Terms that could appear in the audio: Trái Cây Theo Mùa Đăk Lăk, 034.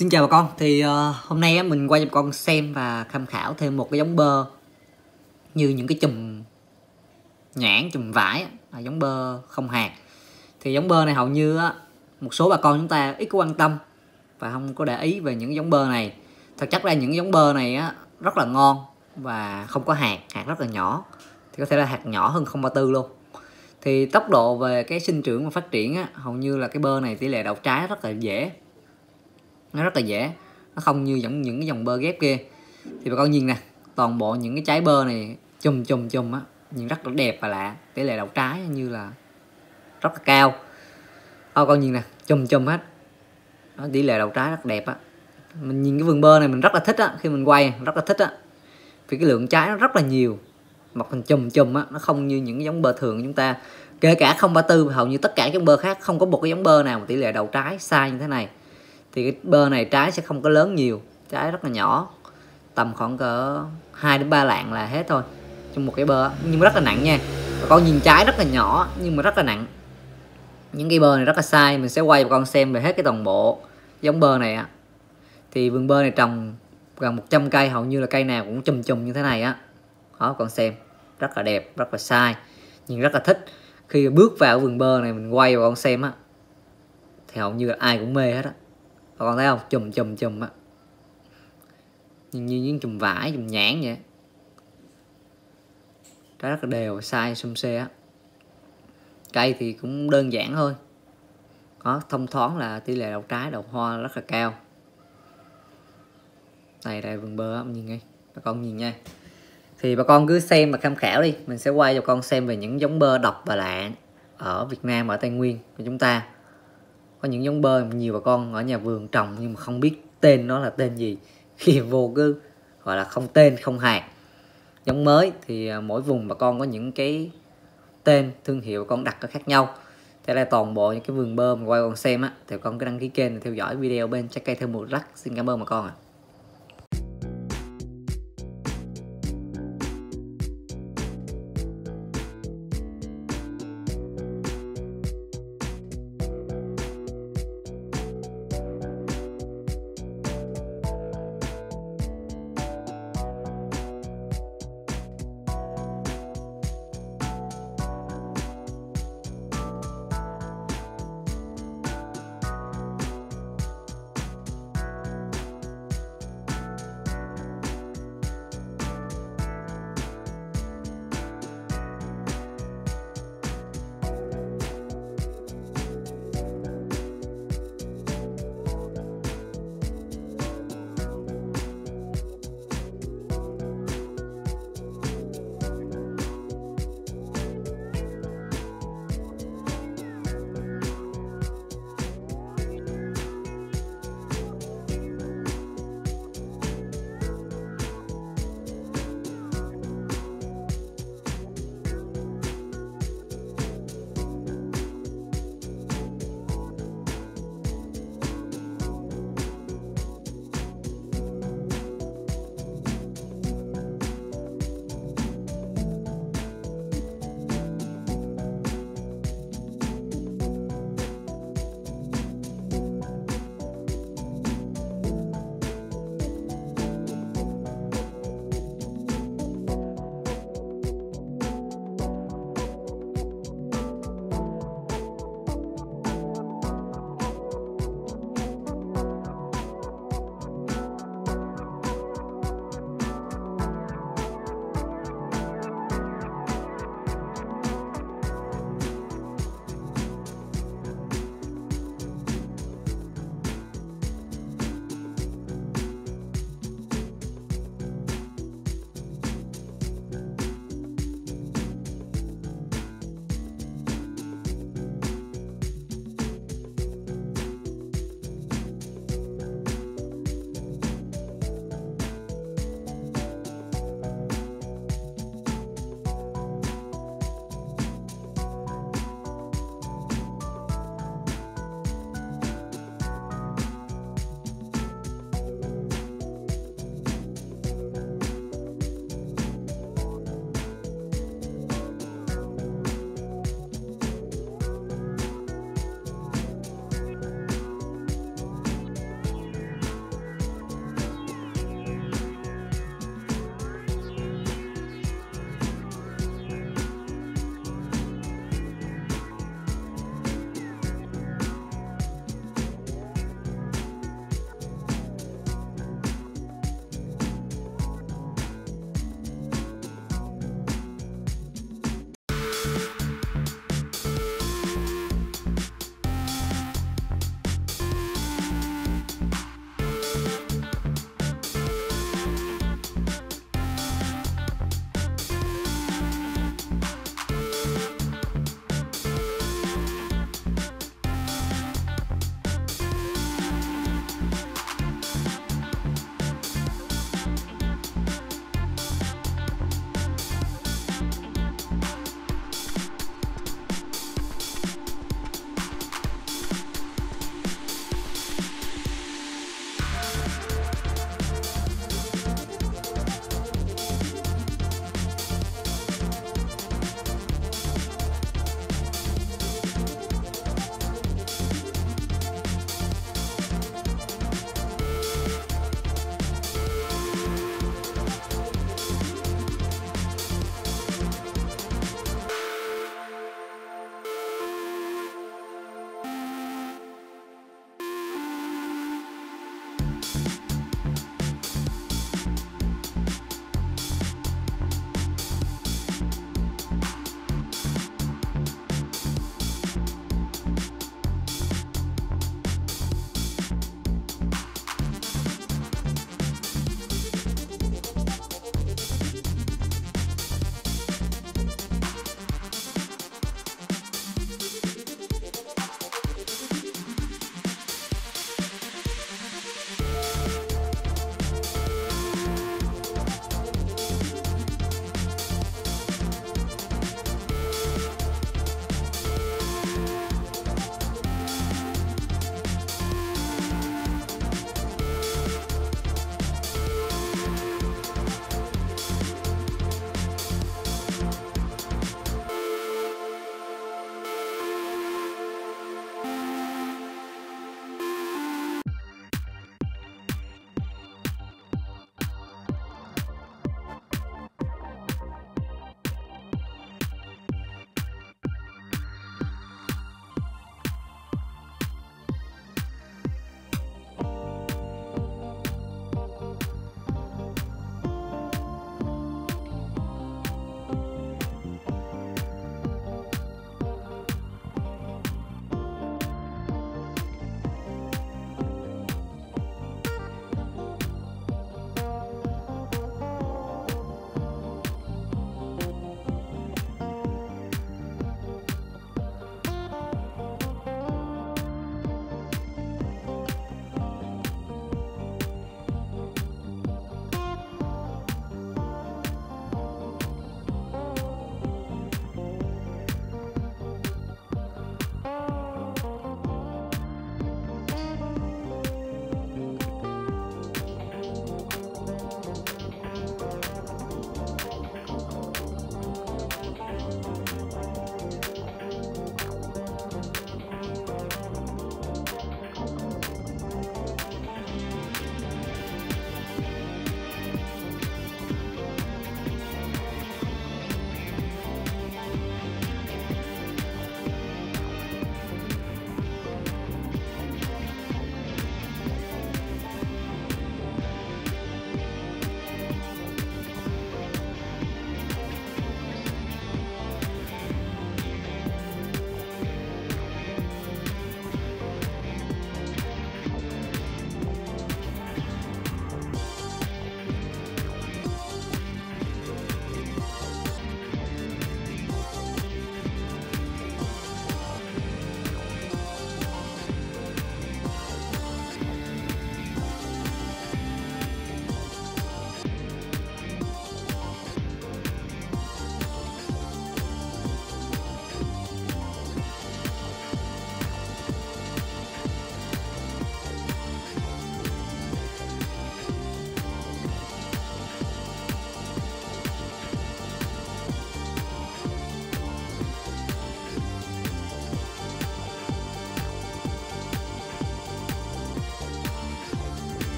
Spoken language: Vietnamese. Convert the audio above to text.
Xin chào bà con, thì hôm nay mình qua cho bà con xem và tham khảo thêm một cái giống bơ như những cái chùm nhãn, chùm vải là giống bơ không hạt. Thì giống bơ này hầu như một số bà con chúng ta ít có quan tâm và không có để ý về những giống bơ này. Thật chắc ra những giống bơ này rất là ngon và không có hạt, hạt rất là nhỏ, thì có thể là hạt nhỏ hơn 034 luôn. Thì tốc độ về cái sinh trưởng và phát triển hầu như là cái bơ này tỷ lệ đậu trái rất là dễ, nó rất là dễ, nó không như những cái dòng bơ ghép kia. Thì bà con nhìn nè, toàn bộ những cái trái bơ này chùm nhìn rất là đẹp và lạ, tỷ lệ đậu trái như là rất là cao. Bà con nhìn nè, chùm hết đó, tỷ lệ đậu trái rất đẹp á. Mình nhìn cái vườn bơ này mình rất là thích á, khi mình quay rất là thích á, vì cái lượng trái nó rất là nhiều, một hình chùm á, nó không như những cái giống bơ thường của chúng ta. Kể cả 034 hầu như tất cả giống bơ khác không có một cái giống bơ nào mà tỷ lệ đậu trái xa như thế này. Thì cái bơ này trái sẽ không có lớn nhiều, trái rất là nhỏ, tầm khoảng cỡ 2 đến 3 lạng là hết thôi trong một cái bơ, nhưng mà rất là nặng nha. Bà con nhìn trái rất là nhỏ nhưng mà rất là nặng. Những cái bơ này rất là sai, mình sẽ quay bà con xem về hết cái toàn bộ giống bơ này á. Thì vườn bơ này trồng gần 100 cây, hầu như là cây nào cũng chùm như thế này á. Đó, con xem rất là đẹp, rất là sai, nhưng rất là thích. Khi bước vào vườn bơ này mình quay bà con xem á, thì hầu như là ai cũng mê hết á. Bà con thấy không, chùm á, như những chùm vải, chùm nhãn vậy, trái rất là đều, size xum xê á. Cây thì cũng đơn giản thôi đó, thông thoáng là tỷ lệ đậu trái, đậu hoa rất là cao. Đây vườn bơ á, nhìn ngay, bà con nhìn nha. Thì bà con cứ xem và tham khảo đi, mình sẽ quay cho con xem về những giống bơ độc và lạ ở Việt Nam, ở Tây Nguyên của chúng ta. Có những giống bơ nhiều bà con ở nhà vườn trồng nhưng mà không biết tên nó là tên gì, khi vô cứ gọi là không tên không hạt. Giống mới thì mỗi vùng bà con có những cái tên thương hiệu bà con đặt nó khác nhau. Thế là toàn bộ những cái vườn bơ mà quay con xem á, thì con cứ đăng ký kênh và theo dõi video bên Trái Cây Theo Mùa Đắk. Xin cảm ơn bà con ạ.